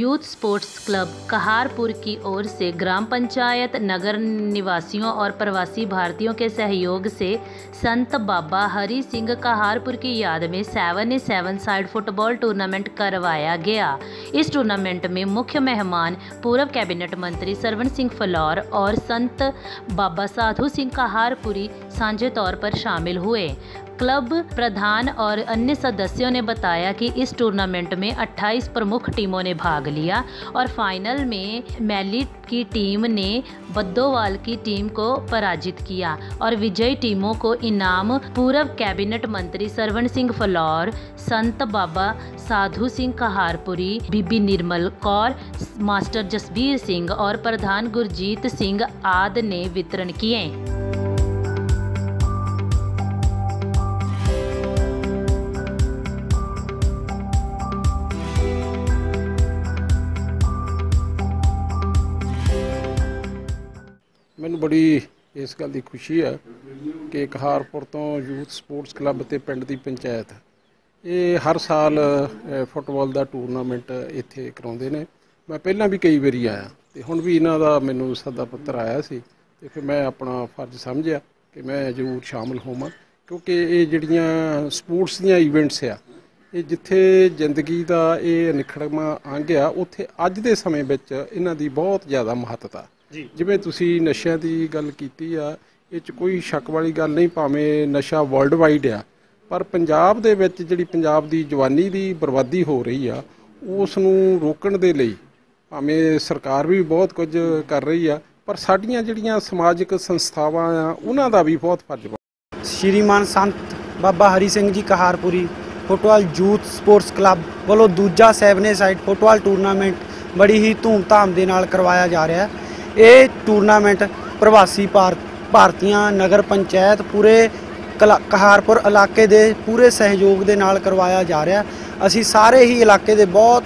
Youth sports club Kaharpur की ओर से ग्राम पंचायत, नगर निवासियों और प्रवासी भारतीयों के सहयोग से संत बाबा हरि सिंह कहारपुर की याद में 7A7 साइड फुटबॉल टूर्नामेंट करवाया गया। इस टूर्नामेंट में मुख्य मेहमान पूर्व कैबिनेट मंत्री सरवन सिंह फलौर और संत बाबा साधु सिंह कहारपुरी साझे तौर पर शामिल हुए। क्लब प्रधान और अन्य सदस्यों ने बताया कि इस टूर्नामेंट में 28 प्रमुख टीमों ने भाग लिया और फाइनल में मैलिट की टीम ने बद्दोवाल की टीम को पराजित किया और विजयी टीमों को इनाम पूर्व कैबिनेट मंत्री सरवन सिंह फलौर, संत बाबा साधु सिंह कहारपुरी, बीबी निर्मल कौर, मास्टर जसबीर सिंह और प्रधान गुरजीत सिंह आदि ने वितरण किए। मैंने बड़ी इस गल की खुशी है कि कहारपुर तो यूथ स्पोर्ट्स क्लब ते पिंड की पंचायत ये हर साल फुटबॉल का टूरनामेंट इत्थे कराउंदे ने। मैं पहला भी कई बारी आया तो हुण भी इन्हां दा मैनूं सदा पत्र आया सी ते फिर मैं अपना फर्ज समझिया कि मैं जरूर शामिल होवां, क्योंकि ये जिहड़ियां स्पोर्ट्स दीयां इवेंट्स आ ये जिथे जिंदगी का ये निखड़मा अंग आ उत्थे अज दे समय विच इन्हां दी बहुत ज़्यादा महत्ता। जिवें तुसी नशे की गल कीती आ, इह च कोई शक वाली गल नहीं, भावें नशा वर्ल्ड वाइड आ पर पंजाब दे विच जिहड़ी पंजाब दी जवानी दी बर्बादी हो रही आ उस नूं रोकण दे लई भावें सरकार भी बहुत कुछ कर रही आ पर साडियां जिहड़ियां समाजिक संस्थावां आ उन्हां दा भी बहुत फर्ज बनदा। श्रीमान Sant Baba Hari Singh ji Kaharpuri football youth sports club वालों दूजा 7A7 फुटबॉल टूरनामेंट बड़ी ही धूमधाम दे नाल करवाया जा रहा है। ये टूरनामेंट प्रवासी भारतीय नगर पंचायत पूरे कहारपुर इलाके दे पूरे सहयोग दे नाल करवाया जा रहा। असी सारे ही इलाके दे बहुत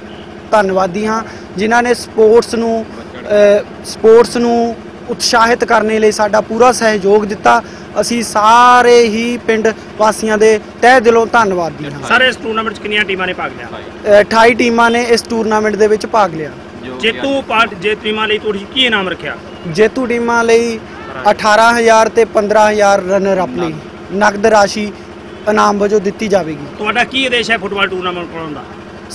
धन्नवादी हाँ जिन्हां ने स्पोर्ट्स नू उत्साहित करने लिए साडा पूरा सहयोग दिता। असी सारे ही पिंड वासियों के तह दिलों धन्नवादी हाँ। सर इस टूरनामेंट कितनी टीमां ने भाग लिया? 28 टीमां ने इस टूरनामेंट दे विच भाग लिया। जेतू टीमां लई 18,000 ते 15,000 रनर अप लई नगद राशि इनाम वजों दित्ती जावेगी। तुहाडा की उद्देश है फुटबॉल टूरनामेंट कराउण दा?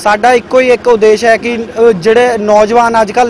साडा इक्को ही एक उद्देश है कि जिहड़े नौजवान अजकल